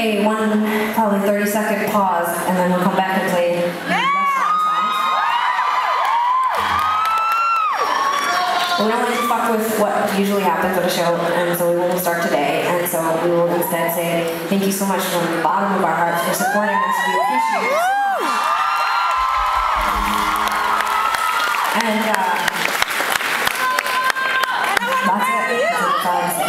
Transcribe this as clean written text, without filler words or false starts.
a 30-second pause, and then we'll come back and play. We don't like to fuck with what usually happens at a show, and so we won't start today. And so we will instead say thank you so much from the bottom of our hearts for supporting us. We appreciate it. And that's it.